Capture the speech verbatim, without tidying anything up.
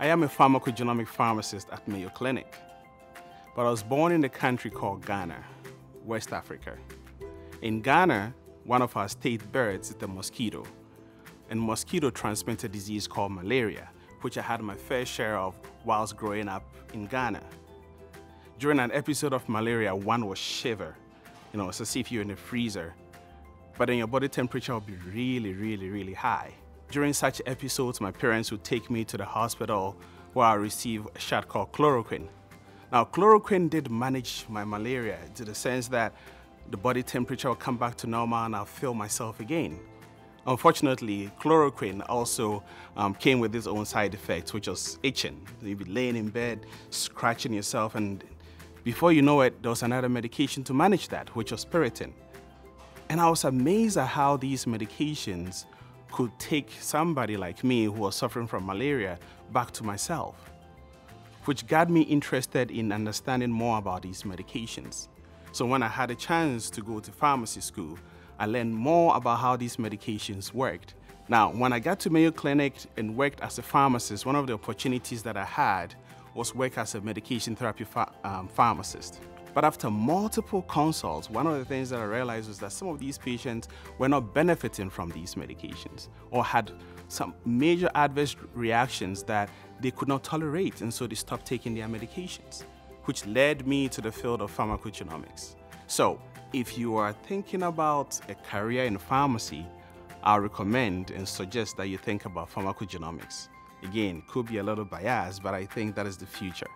I am a pharmacogenomic pharmacist at Mayo Clinic, but I was born in a country called Ghana, West Africa. In Ghana, one of our state birds is the mosquito, and mosquito transmits a disease called malaria, which I had my fair share of whilst growing up in Ghana. During an episode of malaria, one will shiver, you know, it's as if you're in the freezer, but then your body temperature will be really, really, really high. During such episodes, my parents would take me to the hospital where I received a shot called chloroquine. Now, chloroquine did manage my malaria to the sense that the body temperature will come back to normal and I'll feel myself again. Unfortunately, chloroquine also um, came with its own side effects, which was itching. You'd be laying in bed, scratching yourself, and before you know it, there was another medication to manage that, which was pyritin. And I was amazed at how these medications could take somebody like me who was suffering from malaria back to myself, which got me interested in understanding more about these medications. So when I had a chance to go to pharmacy school, I learned more about how these medications worked. Now, when I got to Mayo Clinic and worked as a pharmacist, one of the opportunities that I had was work as a medication therapy ph- um, pharmacist. But after multiple consults, one of the things that I realized was that some of these patients were not benefiting from these medications or had some major adverse reactions that they could not tolerate, and so they stopped taking their medications, which led me to the field of pharmacogenomics. So if you are thinking about a career in pharmacy, I recommend and suggest that you think about pharmacogenomics. Again, could be a little biased, but I think that is the future.